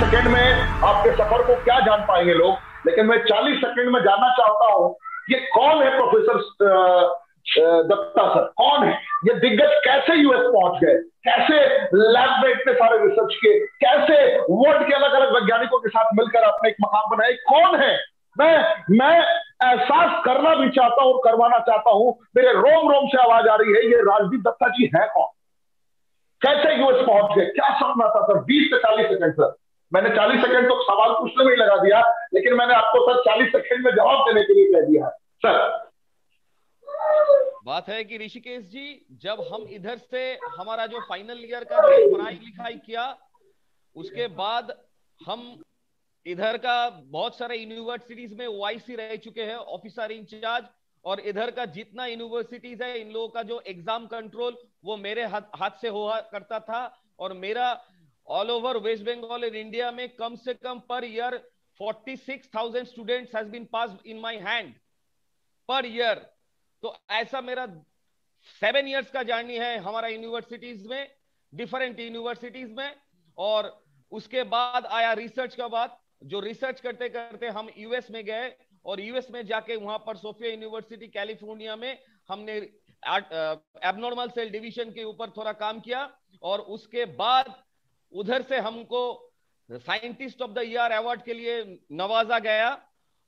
40 second में आपके सफर को क्या जान पाएंगे लोग, लेकिन मैं 40 सेकंड में जानना चाहता हूं ये कौन है प्रोफेसर दत्ता सर, कौन है ये दिग्गज, कैसे यूएस पहुंच गए, कैसे लैब में इतने सारे रिसर्च किए, कैसे वर्ल्ड के अलग अलग वैज्ञानिकों के साथ मिलकर आपने एक मकान बनाया, कौन है? मैं एहसास करना भी चाहता हूं, करवाना चाहता हूं, मेरे रोम रोम से आवाज आ रही है, ये राजदीप दत्ता जी है कौन, कैसे यूएस पहुंच गए, क्या सपना था सर? 20 से 40 सेकंड सर, मैंने 40 सेकंड तो सवाल पूछने में ही लगा दिया, लेकिन मैंने आपको सर 40 सेकंड में जवाब देने के लिए कह दिया है सर। बात है कि ऋषिकेश जी, जब हम इधर से हमारा जो फाइनल ईयर का पढ़ाई लिखाई किया, उसके बाद हम इधर का बहुत सारे यूनिवर्सिटीज में ओआईसी रह चुके हैं, ऑफिसर इंचार्ज, और इधर का जितना यूनिवर्सिटीज है इन लोगों का जो एग्जाम कंट्रोल वो मेरे हाथ से हुआ करता था, और मेरा all over waste Bengal and India में कम से कम per year 46,000 students has been passed in my hand per year. तो ऐसा मेरा 7 इयर्स का जर्नी है हमारा यूनिवर्सिटीज में, डिफरेंट यूनिवर्सिटीज में, और उसके बाद आया रिसर्च का बात, जो रिसर्च करते करते हम यूएस में गए, और यूएस में जाके वहां पर सोफिया यूनिवर्सिटी कैलिफोर्निया में हमने एबनॉर्मल सेल डिवीजन के ऊपर थोड़ा काम किया, और उसके बाद उधर से हमको scientist of the year award के लिए नवाजा गया,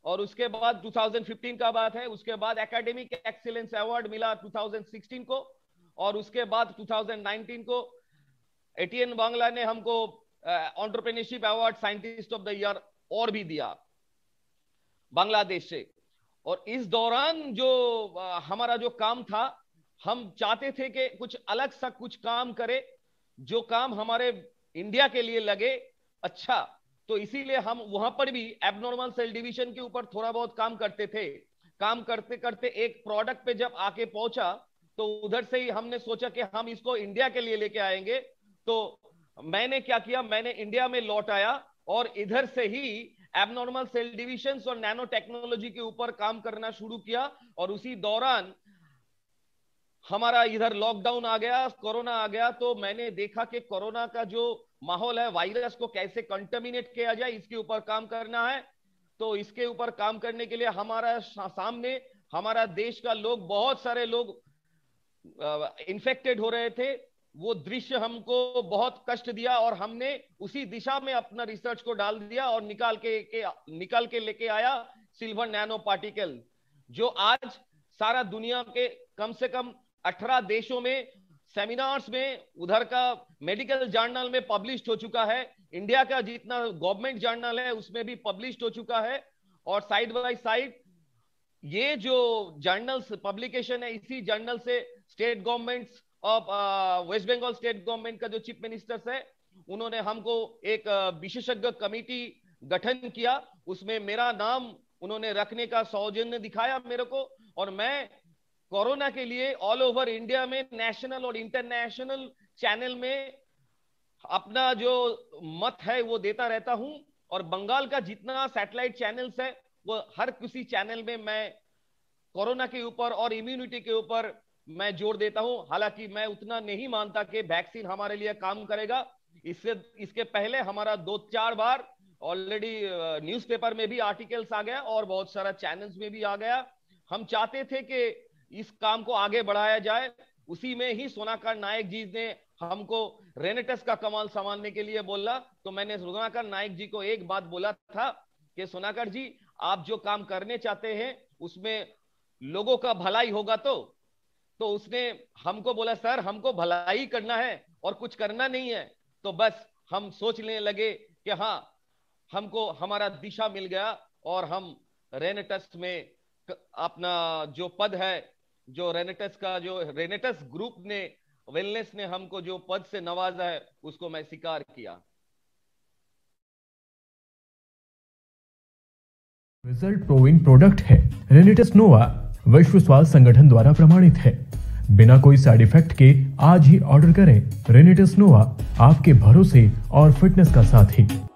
और उसके बाद 2015 का बात है, उसके बाद एकेडमिक एक्सीलेंस अवार्ड मिला 2016 को, और उसके बाद 2019 को एटीएन बांग्ला ने हमको entrepreneurship award scientist of the year और भी दिया बांग्लादेश से। और इस दौरान जो हमारा जो काम था, हम चाहते थे कि कुछ अलग सा कुछ काम करें जो काम हमारे इंडिया के लिए लगे अच्छा, तो इसीलिए हम वहां पर भी एबनॉर्मल सेल डिवीजन के ऊपर थोड़ा बहुत काम करते थे। काम करते करते एक प्रोडक्ट पे जब आके पहुंचा, तो उधर से ही हमने सोचा कि हम इसको इंडिया के लिए लेके आएंगे। तो मैंने क्या किया, मैंने इंडिया में लौट आया, और इधर से ही एबनॉर्मल सेल डिवीजन और नैनो टेक्नोलॉजी के ऊपर काम करना शुरू किया। और उसी दौरान हमारा इधर लॉकडाउन आ गया, कोरोना आ गया, तो मैंने देखा कि कोरोना का जो माहौल है, वायरस को कैसे कंटामिनेट किया जाए, इसके ऊपर काम करना है। तो इसके ऊपर काम करने के लिए हमारा सामने हमारा देश का लोग, बहुत सारे लोग इन्फेक्टेड हो रहे थे, वो दृश्य हमको बहुत कष्ट दिया, और हमने उसी दिशा में अपना रिसर्च को डाल दिया, और निकाल के लेके आया सिल्वर नैनो पार्टिकल, जो आज सारा दुनिया के कम से कम 18 देशों में सेमिनार्स में उधर का मेडिकल जर्नल में पब्लिश हो चुका है, इंडिया का जितना गवर्नमेंट जर्नल है उसमें भी पब्लिश हो चुका है। और साइड बाय साइड ये जो जर्नल्स पब्लिकेशन है, इसी जर्नल से state governments of waste Bengal, state government का जो चीफ मिनिस्टर्स है, उन्होंने हमको एक विशेषज्ञ कमेटी गठन किया, उसमें मेरा नाम उन्होंने रखने का सौजन्य दिखाया मेरे को, और मैं कोरोना के लिए ऑल ओवर इंडिया में नेशनल और इंटरनेशनल चैनल में अपना जो मत है वो देता रहता हूं, और बंगाल का जितना सैटेलाइट चैनल्स है वो हर किसी चैनल में मैं कोरोना के ऊपर और इम्यूनिटी के ऊपर मैं जोर देता हूं। हालांकि मैं उतना नहीं मानता कि वैक्सीन हमारे लिए काम करेगा, इससे इसके पहले हमारा 2-4 बार ऑलरेडी न्यूज़पेपर में भी आर्टिकल्स आ गया, और बहुत सारा चैनल्स में भी आ गया। हम चाहते थे कि इस काम को आगे बढ़ाया जाए, उसी में ही सोनाकर नायक जी ने हमको रेनेटस का कमाल संभालने के लिए बोला, तो मैंने सोनाकर नायक जी को एक बात बोला था कि सोनाकर जी, आप जो काम करने चाहते हैं उसमें लोगों का भलाई होगा, तो उसने हमको बोला सर हमको भलाई करना है और कुछ करना नहीं है। तो बस हम सोचने लगे कि हाँ, हमको हमारा दिशा मिल गया, और हम रेनेटस में अपना जो पद है, जो रेनेटस का, जो रेनेटस ग्रुप ने, वेलनेस ने हमको जो पद से नवाजा है, उसको मैं स्वीकार किया। रिजल्ट प्रूविंग प्रोडक्ट है रेनेटस नोवा, विश्व स्वास्थ्य संगठन द्वारा प्रमाणित है, बिना कोई साइड इफेक्ट के आज ही ऑर्डर करें रेनेटस नोवा, आपके भरोसे और फिटनेस का साथी।